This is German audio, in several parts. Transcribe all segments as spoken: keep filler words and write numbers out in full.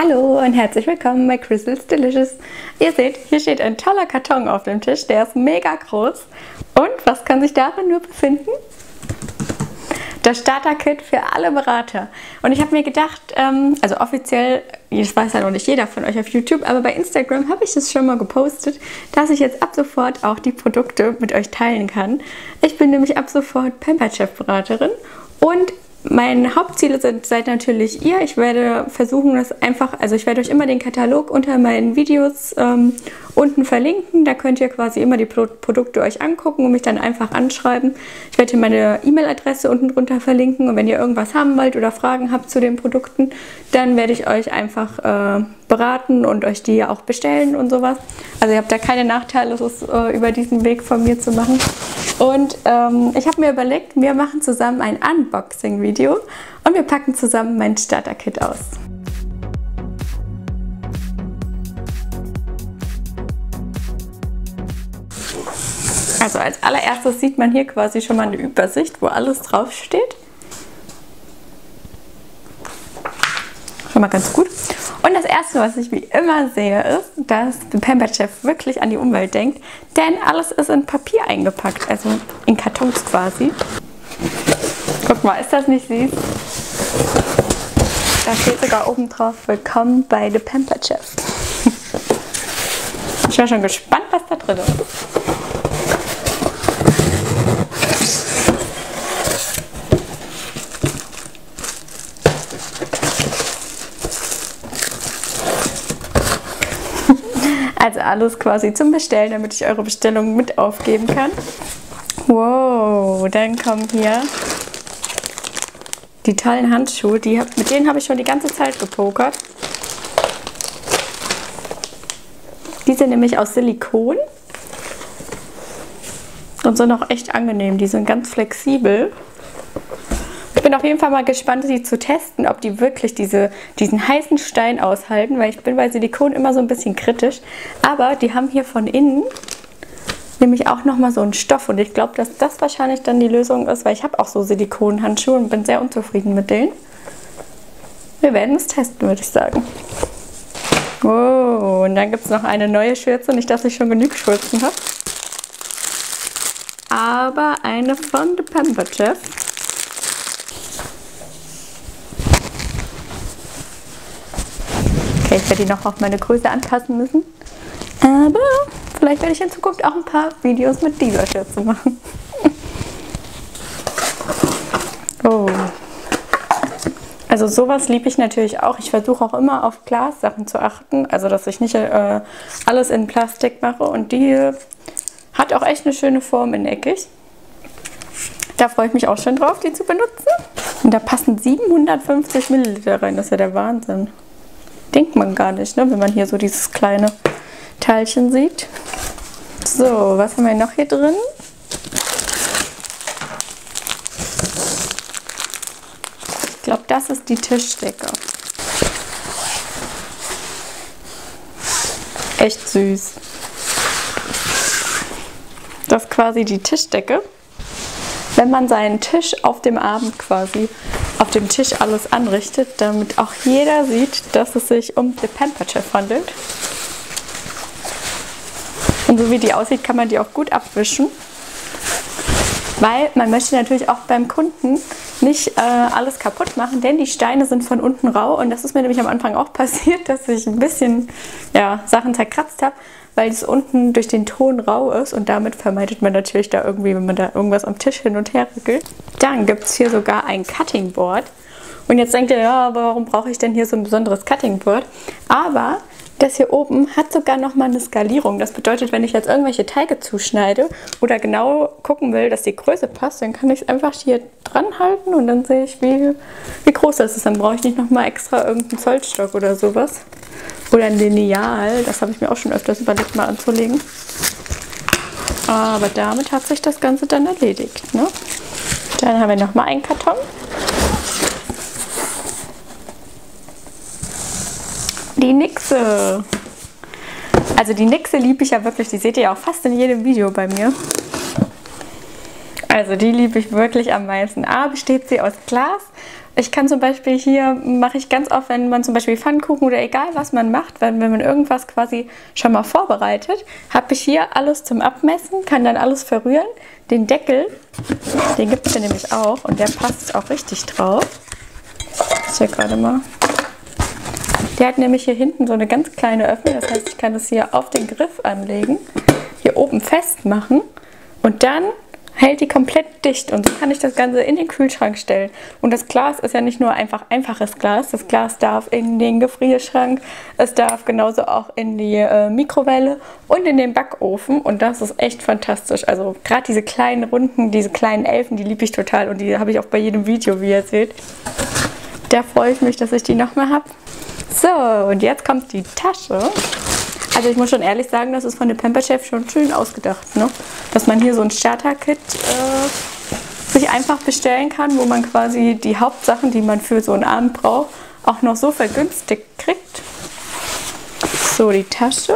Hallo und herzlich willkommen bei Krizzles Delicious. Ihr seht, hier steht ein toller Karton auf dem Tisch, der ist mega groß. Und was kann sich darin nur befinden? Das Starter-Kit für alle Berater. Und ich habe mir gedacht, ähm, also offiziell, das weiß ja noch nicht jeder von euch auf YouTube, aber bei Instagram habe ich das schon mal gepostet, dass ich jetzt ab sofort auch die Produkte mit euch teilen kann. Ich bin nämlich ab sofort Pampered Chef Beraterin und meine Hauptziele sind, seid natürlich ihr. Ich werde versuchen, das einfach, also ich werde euch immer den Katalog unter meinen Videos ähm, unten verlinken. Da könnt ihr quasi immer die Pro Produkte euch angucken und mich dann einfach anschreiben. Ich werde hier meine E-Mail-Adresse unten drunter verlinken und wenn ihr irgendwas haben wollt oder Fragen habt zu den Produkten, dann werde ich euch einfach äh, beraten und euch die ja auch bestellen und sowas. Also ihr habt da keine Nachteile, das ist, äh, über diesen Weg von mir zu machen. Und ähm, ich habe mir überlegt, wir machen zusammen ein Unboxing-Video und wir packen zusammen mein Starter-Kit aus. Also als allererstes sieht man hier quasi schon mal eine Übersicht, wo alles draufsteht. Schon mal ganz gut. Und das Erste, was ich wie immer sehe, ist, dass der Pampered Chef wirklich an die Umwelt denkt, denn alles ist in Papier eingepackt, also in Kartons quasi. Guck mal, ist das nicht süß? Da steht sogar oben drauf, willkommen bei der Pampered Chef. Ich bin schon gespannt, was da drin ist. Also alles quasi zum Bestellen, damit ich eure Bestellungen mit aufgeben kann. Wow, dann kommen hier die tollen Handschuhe. Die, mit denen habe ich schon die ganze Zeit gepokert. Die sind nämlich aus Silikon und sind auch echt angenehm. Die sind ganz flexibel. Ich bin auf jeden Fall mal gespannt, sie zu testen, ob die wirklich diese, diesen heißen Stein aushalten, weil ich bin bei Silikon immer so ein bisschen kritisch. Aber die haben hier von innen nämlich auch nochmal so einen Stoff und ich glaube, dass das wahrscheinlich dann die Lösung ist, weil ich habe auch so Silikonhandschuhe und bin sehr unzufrieden mit denen. Wir werden es testen, würde ich sagen. Oh, und dann gibt es noch eine neue Schürze, nicht, dass ich schon genug Schürzen habe. Aber eine von The Pampered Chef. Okay, ich werde die noch auf meine Größe anpassen müssen, aber vielleicht werde ich in Zukunft auch ein paar Videos mit dieser Schürze machen. Oh. Also sowas liebe ich natürlich auch. Ich versuche auch immer auf Glassachen zu achten, also dass ich nicht äh, alles in Plastik mache und die äh, hat auch echt eine schöne Form in eckig. Da freue ich mich auch schon drauf, die zu benutzen. Und da passen siebenhundertfünfzig Milliliter rein, das ist ja der Wahnsinn. Denkt man gar nicht, ne? Wenn man hier so dieses kleine Teilchen sieht. So, was haben wir noch hier drin? Ich glaube, das ist die Tischdecke. Echt süß. Das ist quasi die Tischdecke. Wenn man seinen Tisch auf dem Abend quasi auf dem Tisch alles anrichtet, damit auch jeder sieht, dass es sich um The Pampered Chef handelt. Und so wie die aussieht, kann man die auch gut abwischen, weil man möchte natürlich auch beim Kunden nicht äh, alles kaputt machen, denn die Steine sind von unten rau und das ist mir nämlich am Anfang auch passiert, dass ich ein bisschen ja, Sachen zerkratzt habe, weil es unten durch den Ton rau ist und damit vermeidet man natürlich da irgendwie, wenn man da irgendwas am Tisch hin und her rückelt. Dann gibt es hier sogar ein Cutting Board und jetzt denkt ihr, ja, aber warum brauche ich denn hier so ein besonderes Cutting Board? Aber das hier oben hat sogar nochmal eine Skalierung. Das bedeutet, wenn ich jetzt irgendwelche Teige zuschneide oder genau gucken will, dass die Größe passt, dann kann ich es einfach hier dran halten und dann sehe ich, wie, wie groß das ist. Dann brauche ich nicht nochmal extra irgendeinen Zollstock oder sowas. Oder ein Lineal, das habe ich mir auch schon öfters überlegt, mal anzulegen. Aber damit hat sich das Ganze dann erledigt, ne? Dann haben wir nochmal einen Karton. Die Nixe. Also die Nixe liebe ich ja wirklich. Die seht ihr ja auch fast in jedem Video bei mir. Also die liebe ich wirklich am meisten. A, besteht sie aus Glas. Ich kann zum Beispiel hier, mache ich ganz oft, wenn man zum Beispiel Pfannkuchen oder egal was man macht, wenn, wenn man irgendwas quasi schon mal vorbereitet, habe ich hier alles zum Abmessen, kann dann alles verrühren. Den Deckel, den gibt es hier nämlich auch und der passt auch richtig drauf. Ich check gerade mal. Der hat nämlich hier hinten so eine ganz kleine Öffnung, das heißt, ich kann das hier auf den Griff anlegen, hier oben festmachen und dann hält die komplett dicht und so kann ich das Ganze in den Kühlschrank stellen. Und das Glas ist ja nicht nur einfach einfaches Glas, das Glas darf in den Gefrierschrank, es darf genauso auch in die äh, Mikrowelle und in den Backofen und das ist echt fantastisch. Also gerade diese kleinen Runden, diese kleinen Elfen, die liebe ich total und die habe ich auch bei jedem Video, wie ihr seht. Da freue ich mich, dass ich die nochmal habe. So, und jetzt kommt die Tasche. Also ich muss schon ehrlich sagen, das ist von der Pampered Chef schon schön ausgedacht, ne? Dass man hier so ein Starter-Kit äh, sich einfach bestellen kann, wo man quasi die Hauptsachen, die man für so einen Abend braucht, auch noch so vergünstigt kriegt. So, die Tasche.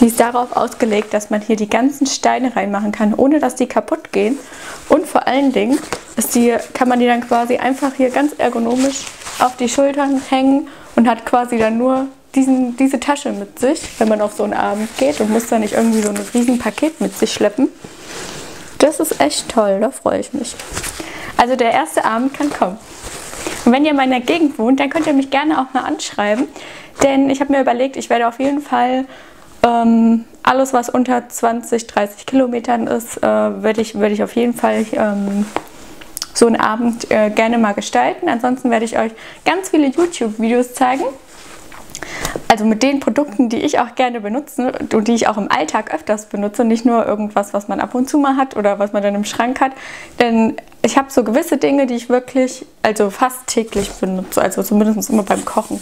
Die ist darauf ausgelegt, dass man hier die ganzen Steine reinmachen kann, ohne dass die kaputt gehen. Und vor allen Dingen ist die, kann man die dann quasi einfach hier ganz ergonomisch auf die Schultern hängen und hat quasi dann nur diesen, diese Tasche mit sich, wenn man auf so einen Abend geht und muss dann nicht irgendwie so ein riesen Paket mit sich schleppen. Das ist echt toll, da freue ich mich. Also der erste Abend kann kommen. Und wenn ihr in meiner Gegend wohnt, dann könnt ihr mich gerne auch mal anschreiben, denn ich habe mir überlegt, ich werde auf jeden Fall ähm, alles, was unter zwanzig, dreißig Kilometern ist, äh, werde ich, werde ich auf jeden Fall ähm, so einen Abend äh, gerne mal gestalten. Ansonsten werde ich euch ganz viele YouTube-Videos zeigen. Also mit den Produkten, die ich auch gerne benutze und die ich auch im Alltag öfters benutze. Nicht nur irgendwas, was man ab und zu mal hat oder was man dann im Schrank hat. Denn ich habe so gewisse Dinge, die ich wirklich, also fast täglich benutze. Also zumindest immer beim Kochen.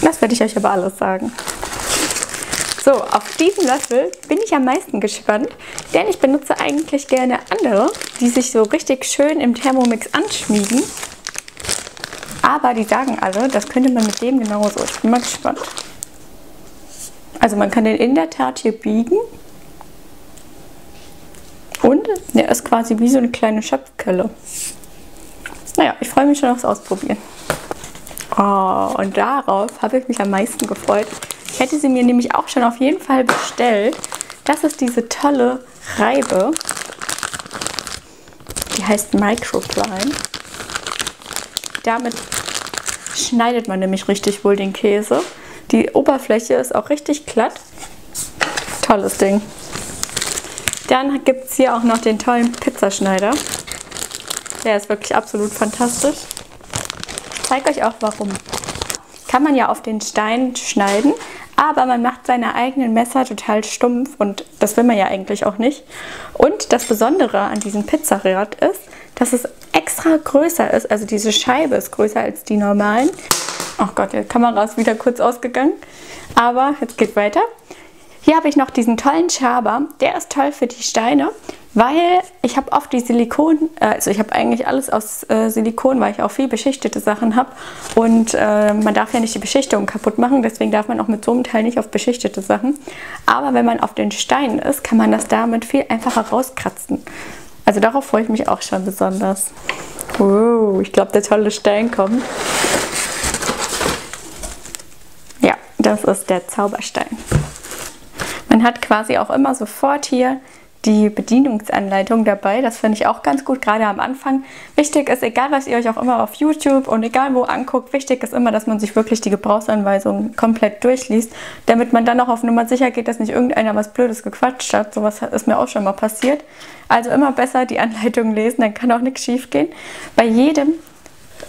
Das werde ich euch aber alles sagen. So, auf diesen Löffel bin ich am meisten gespannt, denn ich benutze eigentlich gerne andere, die sich so richtig schön im Thermomix anschmiegen. Aber die sagen alle, das könnte man mit dem genauso. Ich bin mal gespannt. Also man kann den in der Tat hier biegen. Und der ist quasi wie so eine kleine Schöpfkelle. Naja, ich freue mich schon aufs Ausprobieren. Oh, und darauf habe ich mich am meisten gefreut. Ich hätte sie mir nämlich auch schon auf jeden Fall bestellt. Das ist diese tolle Reibe. Die heißt Microplane. Damit schneidet man nämlich richtig wohl den Käse. Die Oberfläche ist auch richtig glatt. Tolles Ding. Dann gibt es hier auch noch den tollen Pizzaschneider. Der ist wirklich absolut fantastisch. Ich zeige euch auch warum. Kann man ja auf den Stein schneiden. Aber man macht seine eigenen Messer total stumpf und das will man ja eigentlich auch nicht. Und das Besondere an diesem Pizzarad ist, dass es extra größer ist. Also diese Scheibe ist größer als die normalen. Oh Gott, die Kamera ist wieder kurz ausgegangen. Aber jetzt geht weiter. Hier habe ich noch diesen tollen Schaber. Der ist toll für die Steine, weil ich habe oft die Silikon, also ich habe eigentlich alles aus äh, Silikon, weil ich auch viel beschichtete Sachen habe und äh, man darf ja nicht die Beschichtung kaputt machen, deswegen darf man auch mit so einem Teil nicht auf beschichtete Sachen. Aber wenn man auf den Steinen ist, kann man das damit viel einfacher rauskratzen. Also darauf freue ich mich auch schon besonders. Wow, ich glaube der tolle Stein kommt. Ja, das ist der Zauberstein. Man hat quasi auch immer sofort hier die Bedienungsanleitung dabei, das finde ich auch ganz gut, gerade am Anfang. Wichtig ist, egal was ihr euch auch immer auf YouTube und egal wo anguckt, wichtig ist immer, dass man sich wirklich die Gebrauchsanweisungen komplett durchliest, damit man dann auch auf Nummer sicher geht, dass nicht irgendeiner was Blödes gequatscht hat. Sowas ist mir auch schon mal passiert. Also immer besser die Anleitung lesen, dann kann auch nichts schief gehen. Bei jedem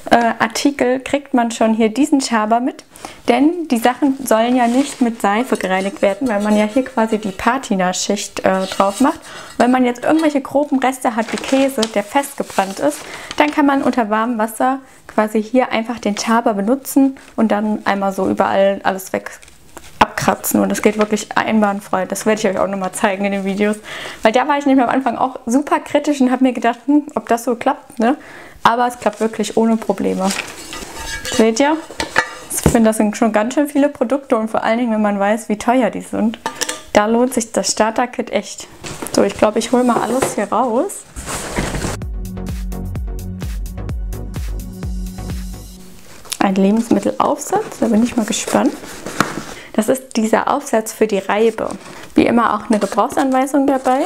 äh, Artikel kriegt man schon hier diesen Schaber mit, denn die Sachen sollen ja nicht mit Seife gereinigt werden, weil man ja hier quasi die Patina-Schicht äh, drauf macht. Wenn man jetzt irgendwelche groben Reste hat, wie Käse, der festgebrannt ist, dann kann man unter warmem Wasser quasi hier einfach den Schaber benutzen und dann einmal so überall alles weg abkratzen. Und das geht wirklich einwandfrei. Das werde ich euch auch nochmal zeigen in den Videos. Weil da war ich nämlich am Anfang auch super kritisch und habe mir gedacht, hm, ob das so klappt, ne? Aber es klappt wirklich ohne Probleme. Seht ihr? Ich finde, das sind schon ganz schön viele Produkte und vor allen Dingen, wenn man weiß, wie teuer die sind, da lohnt sich das Starter-Kit echt. So, ich glaube, ich hole mal alles hier raus. Ein Lebensmittelaufsatz, da bin ich mal gespannt. Das ist dieser Aufsatz für die Reibe. Wie immer auch eine Gebrauchsanweisung dabei.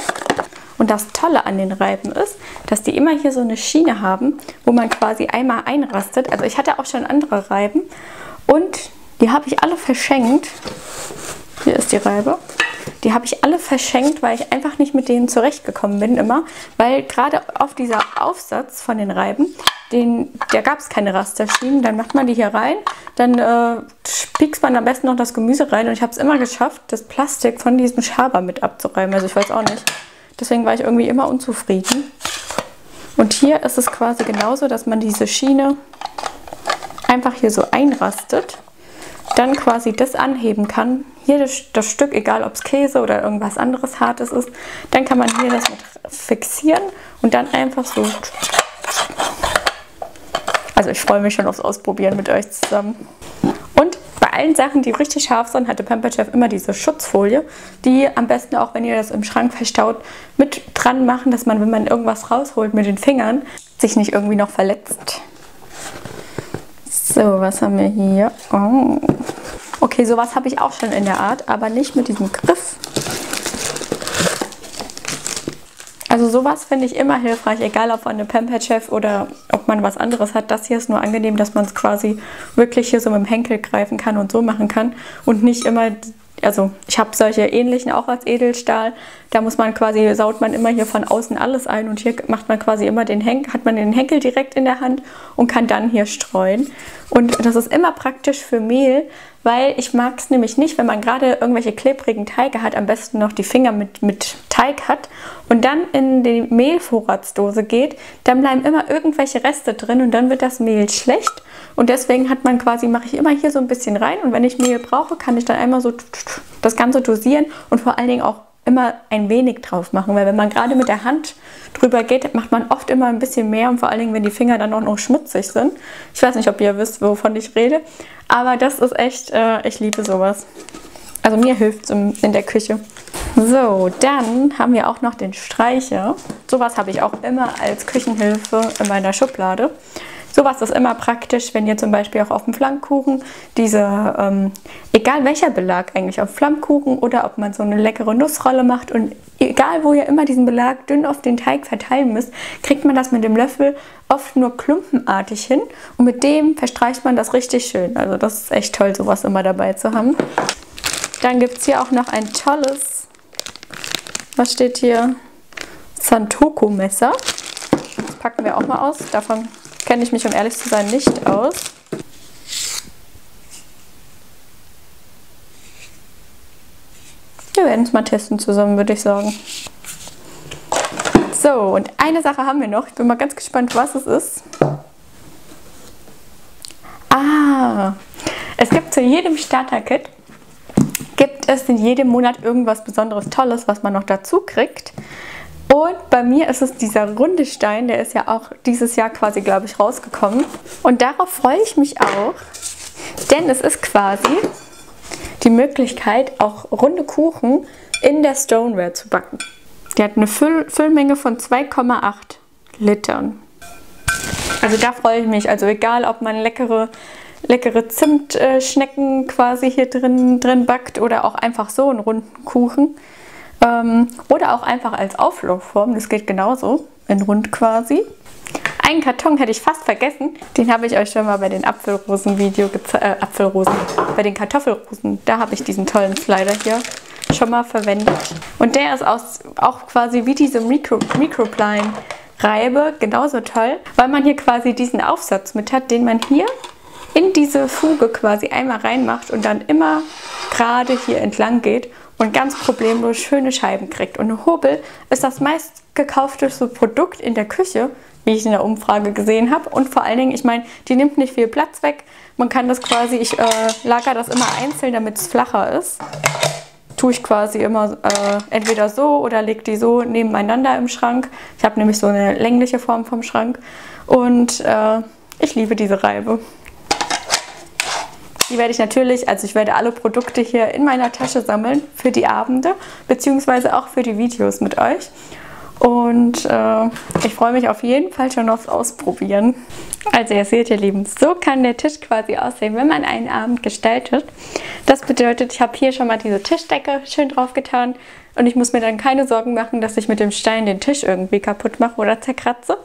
Und das Tolle an den Reiben ist, dass die immer hier so eine Schiene haben, wo man quasi einmal einrastet. Also ich hatte auch schon andere Reiben und die habe ich alle verschenkt. Hier ist die Reibe. Die habe ich alle verschenkt, weil ich einfach nicht mit denen zurechtgekommen bin immer. Weil gerade auf dieser Aufsatz von den Reiben, den, da gab es keine Rasterschienen. Dann macht man die hier rein, dann äh, piekst man am besten noch das Gemüse rein. Und ich habe es immer geschafft, das Plastik von diesem Schaber mit abzureiben. Also ich weiß auch nicht. Deswegen war ich irgendwie immer unzufrieden. Und hier ist es quasi genauso, dass man diese Schiene einfach hier so einrastet. Dann quasi das anheben kann. Hier das, das Stück, egal ob es Käse oder irgendwas anderes Hartes ist. Dann kann man hier das mit fixieren und dann einfach so. Also ich freue mich schon aufs Ausprobieren mit euch zusammen. Und bei allen Sachen, die richtig scharf sind, hatte Pampered Chef immer diese Schutzfolie, die am besten auch, wenn ihr das im Schrank verstaut, mit dran machen, dass man, wenn man irgendwas rausholt mit den Fingern, sich nicht irgendwie noch verletzt. So, was haben wir hier? Oh. Okay, sowas habe ich auch schon in der Art, aber nicht mit diesem Griff. Also sowas finde ich immer hilfreich, egal ob von einem Pampered Chef oder ob man was anderes hat. Das hier ist nur angenehm, dass man es quasi wirklich hier so mit dem Henkel greifen kann und so machen kann. Und nicht immer, also ich habe solche ähnlichen auch als Edelstahl. Da muss man quasi, saut man immer hier von außen alles ein und hier macht man quasi immer den Henkel, hat man den Henkel direkt in der Hand und kann dann hier streuen. Und das ist immer praktisch für Mehl, weil ich mag es nämlich nicht, wenn man gerade irgendwelche klebrigen Teige hat, am besten noch die Finger mit, mit Teig hat und dann in die Mehlvorratsdose geht, dann bleiben immer irgendwelche Reste drin und dann wird das Mehl schlecht. Und deswegen hat man quasi, mache ich immer hier so ein bisschen rein und wenn ich Mehl brauche, kann ich dann einmal so das Ganze dosieren und vor allen Dingen auch immer ein wenig drauf machen, weil wenn man gerade mit der Hand drüber geht, macht man oft immer ein bisschen mehr und vor allen Dingen, wenn die Finger dann auch noch schmutzig sind. Ich weiß nicht, ob ihr wisst, wovon ich rede, aber das ist echt, äh, ich liebe sowas. Also mir hilft es in, in der Küche. So, dann haben wir auch noch den Streicher. Sowas habe ich auch immer als Küchenhilfe in meiner Schublade. Sowas ist immer praktisch, wenn ihr zum Beispiel auch auf dem Flammkuchen diese, ähm, egal welcher Belag eigentlich, auf Flammkuchen oder ob man so eine leckere Nussrolle macht und egal wo ihr immer diesen Belag dünn auf den Teig verteilen müsst, kriegt man das mit dem Löffel oft nur klumpenartig hin und mit dem verstreicht man das richtig schön. Also das ist echt toll, sowas immer dabei zu haben. Dann gibt es hier auch noch ein tolles, was steht hier? Santoku Messer. Das packen wir auch mal aus, davon kenne ich mich, um ehrlich zu sein, nicht aus. Wir werden es mal testen zusammen, würde ich sagen. So, und eine Sache haben wir noch. Ich bin mal ganz gespannt, was es ist. Ah, es gibt zu jedem Starter-Kit, gibt es in jedem Monat irgendwas Besonderes, Tolles, was man noch dazu kriegt. Und bei mir ist es dieser runde Stein, der ist ja auch dieses Jahr quasi, glaube ich, rausgekommen. Und darauf freue ich mich auch, denn es ist quasi die Möglichkeit, auch runde Kuchen in der Stoneware zu backen. Die hat eine Füll Füllmenge von zwei Komma acht Litern. Also da freue ich mich. Also egal, ob man leckere... leckere Zimtschnecken quasi hier drin, drin backt oder auch einfach so einen runden Kuchen. Ähm, oder auch einfach als Auflaufform, das geht genauso, in rund quasi. Einen Karton hätte ich fast vergessen, den habe ich euch schon mal bei den Apfelrosen-Video gezeigt, äh, Apfelrosen, bei den Kartoffelrosen, da habe ich diesen tollen Slider hier schon mal verwendet. Und der ist aus, auch quasi wie diese Micro, Microplane Reibe genauso toll, weil man hier quasi diesen Aufsatz mit hat, den man hier in diese Fuge quasi einmal reinmacht und dann immer gerade hier entlang geht und ganz problemlos schöne Scheiben kriegt. Und eine Hobel ist das meistgekaufteste Produkt in der Küche, wie ich in der Umfrage gesehen habe. Und vor allen Dingen, ich meine, die nimmt nicht viel Platz weg. Man kann das quasi, ich äh, lagere das immer einzeln, damit es flacher ist. Tue ich quasi immer äh, entweder so oder lege die so nebeneinander im Schrank. Ich habe nämlich so eine längliche Form vom Schrank und äh, ich liebe diese Reibe. Die werde ich natürlich, also ich werde alle Produkte hier in meiner Tasche sammeln für die Abende, beziehungsweise auch für die Videos mit euch. Und äh, ich freue mich auf jeden Fall schon aufs Ausprobieren. Also ihr seht, ihr Lieben, so kann der Tisch quasi aussehen, wenn man einen Abend gestaltet. Das bedeutet, ich habe hier schon mal diese Tischdecke schön drauf getan und ich muss mir dann keine Sorgen machen, dass ich mit dem Stein den Tisch irgendwie kaputt mache oder zerkratze.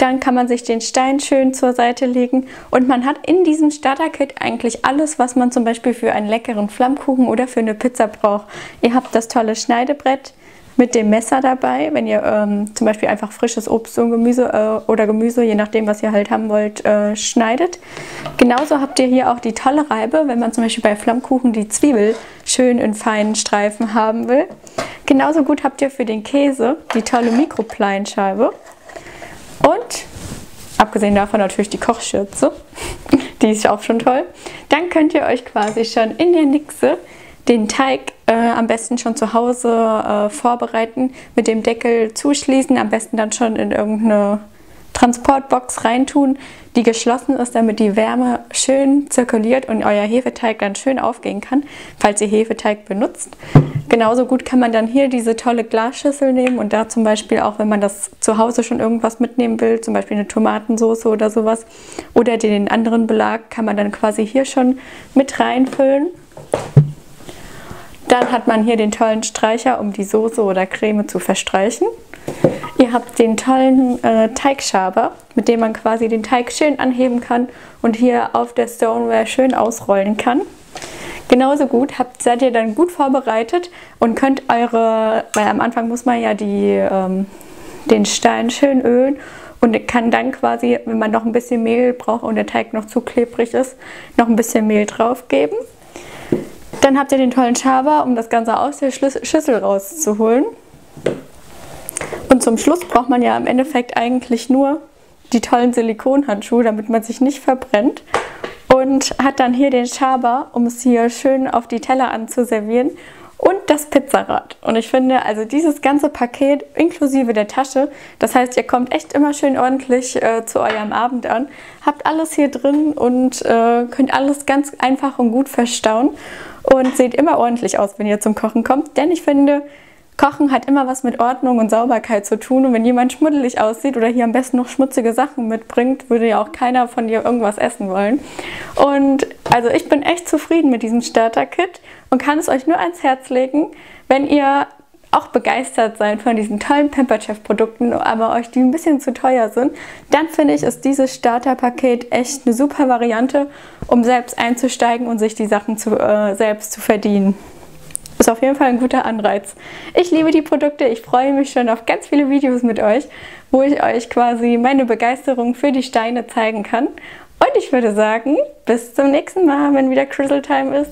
Dann kann man sich den Stein schön zur Seite legen und man hat in diesem Starter-Kit eigentlich alles, was man zum Beispiel für einen leckeren Flammkuchen oder für eine Pizza braucht. Ihr habt das tolle Schneidebrett mit dem Messer dabei, wenn ihr ähm, zum Beispiel einfach frisches Obst und Gemüse äh, oder Gemüse, je nachdem, was ihr halt haben wollt, äh, schneidet. Genauso habt ihr hier auch die tolle Reibe, wenn man zum Beispiel bei Flammkuchen die Zwiebel schön in feinen Streifen haben will. Genauso gut habt ihr für den Käse die tolle Microplane-Scheibe und abgesehen davon natürlich die Kochschürze, die ist auch schon toll. Dann könnt ihr euch quasi schon in der Nixe den Teig äh, am besten schon zu Hause äh, vorbereiten, mit dem Deckel zuschließen, am besten dann schon in irgendeine Transportbox reintun, die geschlossen ist, damit die Wärme schön zirkuliert und euer Hefeteig dann schön aufgehen kann, falls ihr Hefeteig benutzt. Genauso gut kann man dann hier diese tolle Glasschüssel nehmen und da zum Beispiel auch, wenn man das zu Hause schon irgendwas mitnehmen will, zum Beispiel eine Tomatensoße oder sowas, oder den anderen Belag kann man dann quasi hier schon mit reinfüllen. Dann hat man hier den tollen Streicher, um die Soße oder Creme zu verstreichen. Ihr habt den tollen äh, Teigschaber, mit dem man quasi den Teig schön anheben kann und hier auf der Stoneware schön ausrollen kann. Genauso gut habt, seid ihr dann gut vorbereitet und könnt eure, weil am Anfang muss man ja die, ähm, den Stein schön ölen und kann dann quasi, wenn man noch ein bisschen Mehl braucht und der Teig noch zu klebrig ist, noch ein bisschen Mehl drauf geben. Dann habt ihr den tollen Schaber, um das Ganze aus der Schüssel rauszuholen. Und zum Schluss braucht man ja im Endeffekt eigentlich nur die tollen Silikonhandschuhe, damit man sich nicht verbrennt. Und hat dann hier den Schaber, um es hier schön auf die Teller anzuservieren. Und das Pizzarad. Und ich finde, also dieses ganze Paket inklusive der Tasche, das heißt, ihr kommt echt immer schön ordentlich äh, zu eurem Abend an, habt alles hier drin und äh, könnt alles ganz einfach und gut verstauen. Und seht immer ordentlich aus, wenn ihr zum Kochen kommt. Denn ich finde, Kochen hat immer was mit Ordnung und Sauberkeit zu tun. Und wenn jemand schmuddelig aussieht oder hier am besten noch schmutzige Sachen mitbringt, würde ja auch keiner von dir irgendwas essen wollen. Und also ich bin echt zufrieden mit diesem Starter-Kit und kann es euch nur ans Herz legen, wenn ihr auch begeistert sein von diesen tollen Pampered Chef Produkten, aber euch die ein bisschen zu teuer sind, dann finde ich, ist dieses Starterpaket echt eine super Variante, um selbst einzusteigen und sich die Sachen zu, äh, selbst zu verdienen. Ist auf jeden Fall ein guter Anreiz. Ich liebe die Produkte, ich freue mich schon auf ganz viele Videos mit euch, wo ich euch quasi meine Begeisterung für die Steine zeigen kann. Und ich würde sagen, bis zum nächsten Mal, wenn wieder Krizzle Time ist.